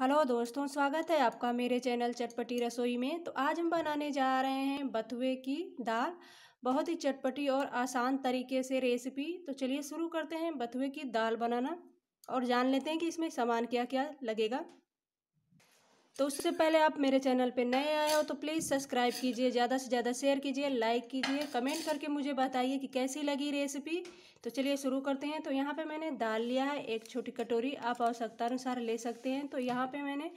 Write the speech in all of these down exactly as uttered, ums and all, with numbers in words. Hello दोस्तों, स्वागत है आपका मेरे चैनल चटपटी रसोई में। तो आज हम बनाने जा रहे हैं बथुए की दाल, बहुत ही चटपटी और आसान तरीके से रेसिपी। तो चलिए शुरू करते हैं बथुए की दाल बनाना और जान लेते हैं कि इसमें सामान क्या क्या लगेगा। तो उससे पहले आप मेरे चैनल पर नए आए हो तो प्लीज़ सब्सक्राइब कीजिए, ज़्यादा से ज़्यादा शेयर कीजिए, लाइक कीजिए, कमेंट करके मुझे बताइए कि कैसी लगी रेसिपी। तो चलिए शुरू करते हैं। तो यहाँ पे मैंने दाल लिया है एक छोटी कटोरी, आप आवश्यकतानुसार ले सकते हैं। तो यहाँ पे मैंने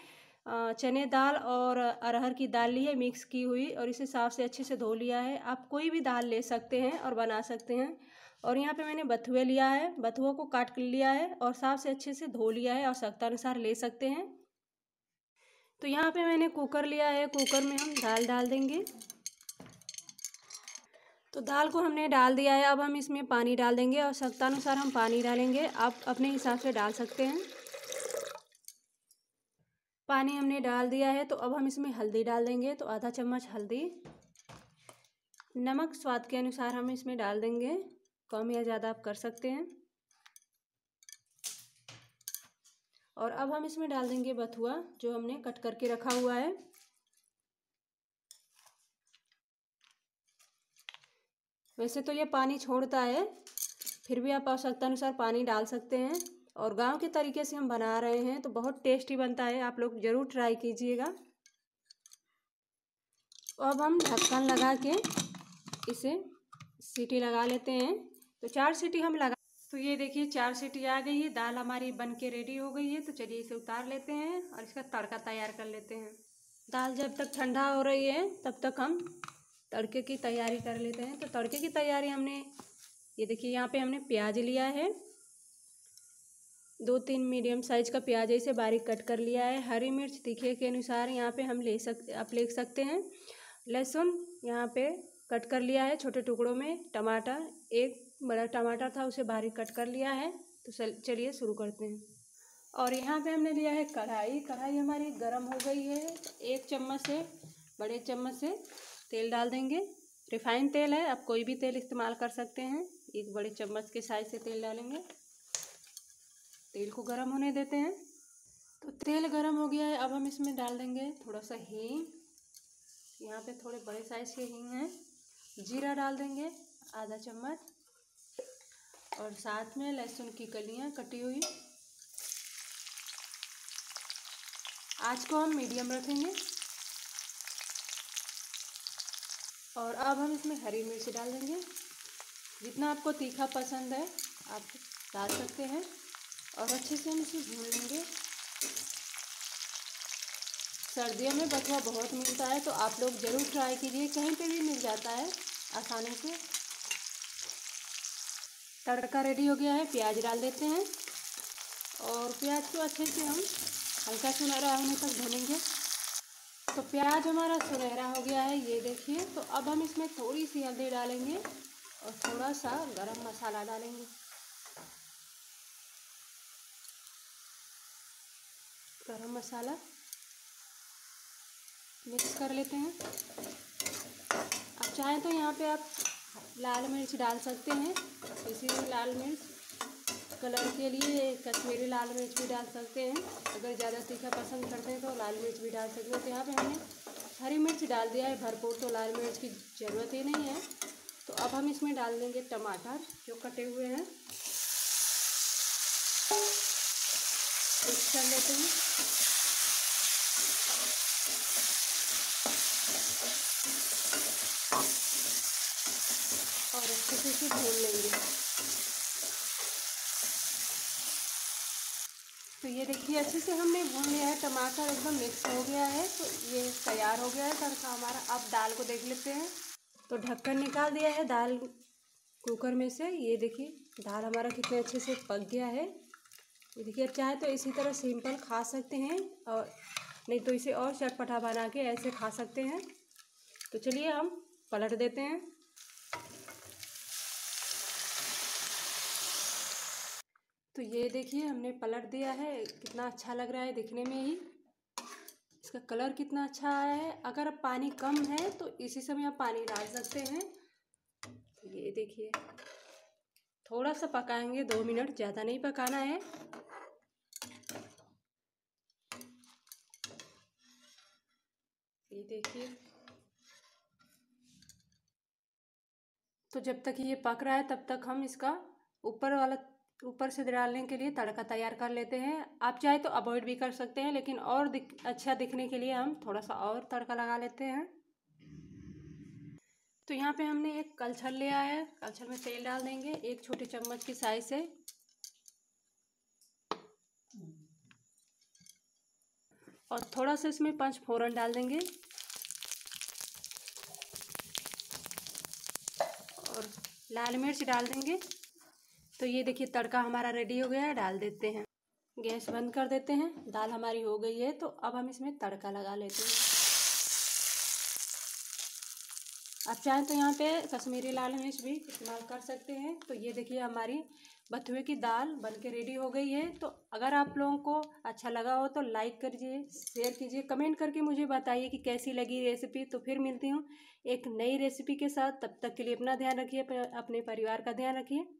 चने दाल और अरहर की दाल ली है मिक्स की हुई, और इसे साफ से अच्छे से धो लिया है। आप कोई भी दाल ले सकते हैं और बना सकते हैं। और यहाँ पे मैंने बथुए लिया है, बथुओं को काट कर लिया है और साफ से अच्छे से धो लिया है, आवश्यकतानुसार ले सकते हैं। तो यहाँ पे मैंने कुकर लिया है, कुकर में हम दाल डाल देंगे। तो दाल को हमने डाल दिया है, अब हम इसमें पानी डाल देंगे। आवश्यकतानुसार हम पानी डालेंगे, आप अपने हिसाब से डाल सकते हैं। पानी हमने डाल दिया है, तो अब हम इसमें हल्दी डाल देंगे। तो आधा चम्मच हल्दी, नमक स्वाद के अनुसार हम इसमें डाल देंगे, कम या ज़्यादा आप कर सकते हैं। और अब हम इसमें डाल देंगे बथुआ जो हमने कट करके रखा हुआ है। वैसे तो ये पानी छोड़ता है, फिर भी आप आवश्यकता अनुसार पानी डाल सकते हैं। और गांव के तरीके से हम बना रहे हैं तो बहुत टेस्टी बनता है, आप लोग ज़रूर ट्राई कीजिएगा। अब हम ढक्कन लगा के इसे सीटी लगा लेते हैं। तो चार सीटी हम लगा तो ये देखिए चार सीटी आ गई है, दाल हमारी बनके रेडी हो गई है। तो चलिए इसे उतार लेते हैं और इसका तड़का तैयार कर लेते हैं। दाल जब तक ठंडा हो रही है तब तक हम तड़के की तैयारी कर लेते हैं। तो तड़के की तैयारी हमने ये देखिए यहाँ पे हमने प्याज लिया है, दो तीन मीडियम साइज का प्याज ऐसे बारीक कट कर लिया है। हरी मिर्च तीखे के अनुसार यहाँ पर हम ले सकते आप ले सकते हैं। लहसुन यहाँ पर कट कर लिया है छोटे टुकड़ों में। टमाटर, एक बड़ा टमाटर था उसे बारीक कट कर लिया है। तो चलिए शुरू करते हैं। और यहाँ पे हमने लिया है कढ़ाई, कढ़ाई हमारी गर्म हो गई है। एक चम्मच से बड़े चम्मच से तेल डाल देंगे, रिफाइंड तेल है, आप कोई भी तेल इस्तेमाल कर सकते हैं। एक बड़े चम्मच के साइज से तेल डालेंगे, तेल को गर्म होने देते हैं। तो तेल गर्म हो गया है, अब हम इसमें डाल देंगे थोड़ा सा हींग, यहाँ पर थोड़े बड़े साइज के हींग हैं। जीरा डाल देंगे आधा चम्मच, और साथ में लहसुन की कलियां कटी हुई। आंच को हम मीडियम रखेंगे। और अब हम इसमें हरी मिर्च डाल देंगे, जितना आपको तीखा पसंद है आप डाल सकते हैं। और अच्छे से हम इसे भून लेंगे। सर्दियों में बथुआ बहुत मिलता है, तो आप लोग ज़रूर ट्राई कीजिए, कहीं पे भी मिल जाता है आसानी से। तड़का रेडी हो गया है, प्याज डाल देते हैं और प्याज को अच्छे से हम हल्का सुनहरा होने तक भूनेंगे। तो प्याज हमारा सुनहरा हो गया है, ये देखिए। तो अब हम इसमें थोड़ी सी हल्दी डालेंगे और थोड़ा सा गरम मसाला डालेंगे। गरम मसाला मिक्स कर लेते हैं। आप चाहें तो यहाँ पे आप लाल मिर्च डाल सकते हैं, इसी लाल मिर्च कलर के लिए कश्मीरी लाल मिर्च भी डाल सकते हैं। अगर ज़्यादा तीखा पसंद करते हैं तो लाल मिर्च भी डाल सकते हैं। तो यहाँ पे हमने हरी मिर्च डाल दिया है भरपूर, तो लाल मिर्च की ज़रूरत ही नहीं है। तो अब हम इसमें डाल देंगे टमाटर जो कटे हुए हैं, मिक्स कर लेते हैं। अच्छे से भून लेंगे। तो ये देखिए अच्छे से हमने भून लिया है, टमाटर एकदम मिक्स हो गया है। तो ये तैयार हो गया है तड़का हमारा। अब दाल को देख लेते हैं। तो ढक्कन निकाल दिया है दाल कुकर में से, ये देखिए दाल हमारा कितने अच्छे से पक गया है। ये देखिए, आप चाहे तो इसी तरह सिंपल खा सकते हैं, और नहीं तो इसे और चटपटा बना के ऐसे खा सकते हैं। तो चलिए हम पलट देते हैं। तो ये देखिए हमने पलट दिया है, कितना अच्छा लग रहा है दिखने में ही, इसका कलर कितना अच्छा आया है। अगर पानी कम है तो इसी समय आप पानी डाल सकते हैं। तो ये देखिए थोड़ा सा पकाएंगे, दो मिनट, ज़्यादा नहीं पकाना है। ये देखिए। तो जब तक ये पक रहा है तब तक हम इसका ऊपर वाला ऊपर से डालने के लिए तड़का तैयार कर लेते हैं। आप चाहे तो अवॉइड भी कर सकते हैं, लेकिन और दिख, अच्छा दिखने के लिए हम थोड़ा सा और तड़का लगा लेते हैं। तो यहाँ पे हमने एक कलछल लिया है, कलछल में तेल डाल देंगे एक छोटे चम्मच की साइज से। और थोड़ा सा इसमें पंच फोरन डाल देंगे और लाल मिर्च डाल देंगे। तो ये देखिए तड़का हमारा रेडी हो गया है, डाल देते हैं। गैस बंद कर देते हैं। दाल हमारी हो गई है, तो अब हम इसमें तड़का लगा लेते हैं। आप चाहें तो यहाँ पे कश्मीरी लाल मिर्च भी इस्तेमाल कर सकते हैं। तो ये देखिए हमारी बथुए की दाल बनके रेडी हो गई है। तो अगर आप लोगों को अच्छा लगा हो तो लाइक करिए, शेयर कीजिए, कमेंट करके मुझे बताइए कि कैसी लगी रेसिपी। तो फिर मिलती हूँ एक नई रेसिपी के साथ। तब तक के लिए अपना ध्यान रखिए, अपने परिवार का ध्यान रखिए।